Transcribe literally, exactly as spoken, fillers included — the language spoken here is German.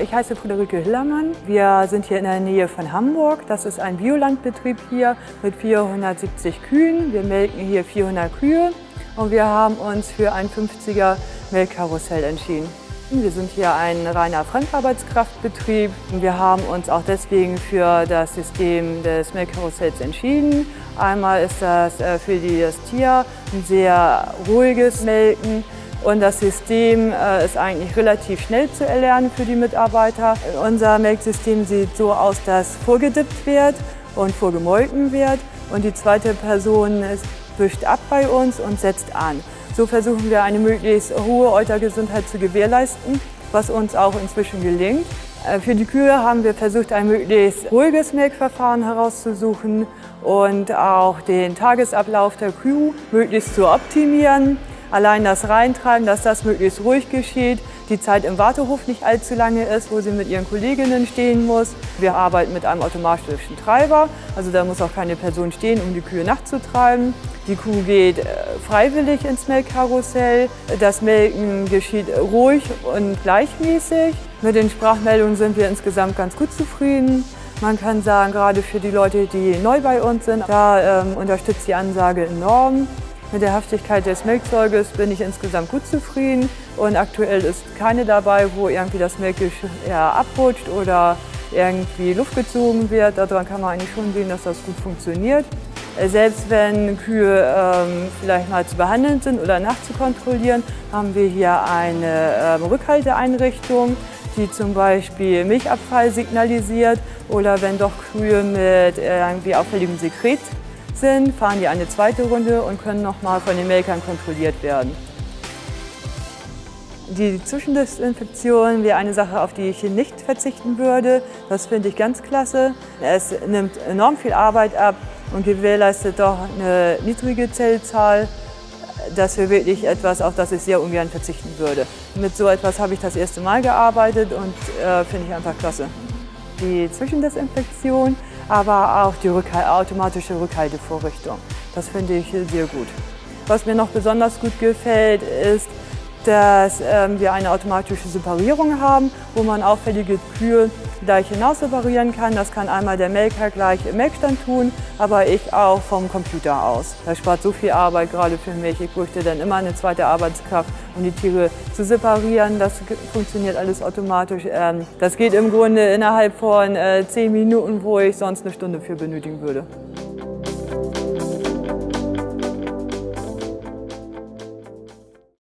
Ich heiße Friederike Hillermann. Wir sind hier in der Nähe von Hamburg. Das ist ein Biolandbetrieb hier mit vierhundertsiebzig Kühen. Wir melken hier vierhundert Kühe und wir haben uns für ein fünfziger Melkkarussell entschieden. Wir sind hier ein reiner Fremdarbeitskraftbetrieb. Wir haben uns auch deswegen für das System des Melkkarussells entschieden. Einmal ist das für das Tier ein sehr ruhiges Melken. Und das System ist eigentlich relativ schnell zu erlernen für die Mitarbeiter. Unser Melksystem sieht so aus, dass vorgedippt wird und vorgemolken wird. Und die zweite Person wischt ab bei uns und setzt an. So versuchen wir, eine möglichst hohe Eutergesundheit zu gewährleisten, was uns auch inzwischen gelingt. Für die Kühe haben wir versucht, ein möglichst ruhiges Melkverfahren herauszusuchen und auch den Tagesablauf der Kuh möglichst zu optimieren. Allein das Reintreiben, dass das möglichst ruhig geschieht, die Zeit im Wartehof nicht allzu lange ist, wo sie mit ihren Kolleginnen stehen muss. Wir arbeiten mit einem automatischen Treiber, also da muss auch keine Person stehen, um die Kühe nachzutreiben. Die Kuh geht freiwillig ins Melkkarussell. Das Melken geschieht ruhig und gleichmäßig. Mit den Sprachmeldungen sind wir insgesamt ganz gut zufrieden. Man kann sagen, gerade für die Leute, die neu bei uns sind, da ähm, unterstützt die Ansage enorm. Mit der Haftigkeit des Melkzeuges bin ich insgesamt gut zufrieden und aktuell ist keine dabei, wo irgendwie das Melk abrutscht oder irgendwie Luft gezogen wird. Daran kann man eigentlich schon sehen, dass das gut funktioniert. Selbst wenn Kühe ähm, vielleicht mal zu behandeln sind oder nachzukontrollieren, haben wir hier eine ähm, Rückhalteeinrichtung, die zum Beispiel Milchabfall signalisiert oder wenn doch Kühe mit irgendwie auffälligem Sekret sind, fahren die eine zweite Runde und können nochmal von den Melkern kontrolliert werden. Die Zwischendesinfektion wäre eine Sache, auf die ich nicht verzichten würde. Das finde ich ganz klasse. Es nimmt enorm viel Arbeit ab und gewährleistet doch eine niedrige Zellzahl. Das wäre wirklich etwas, auf das ich sehr ungern verzichten würde. Mit so etwas habe ich das erste Mal gearbeitet und äh, finde ich einfach klasse. Die Zwischendesinfektion, aber auch die Rückhal- automatische Rückhaltevorrichtung. Das finde ich sehr gut. Was mir noch besonders gut gefällt, ist, dass ähm, wir eine automatische Separierung haben, wo man auffällige Kühe gleich hinaus separieren kann. Das kann einmal der Melker gleich im Melkstand tun, aber ich auch vom Computer aus. Das spart so viel Arbeit, gerade für mich. Ich bräuchte dann immer eine zweite Arbeitskraft, um die Tiere zu separieren. Das funktioniert alles automatisch. Ähm, das geht im Grunde innerhalb von äh, zehn Minuten, wo ich sonst eine Stunde für benötigen würde.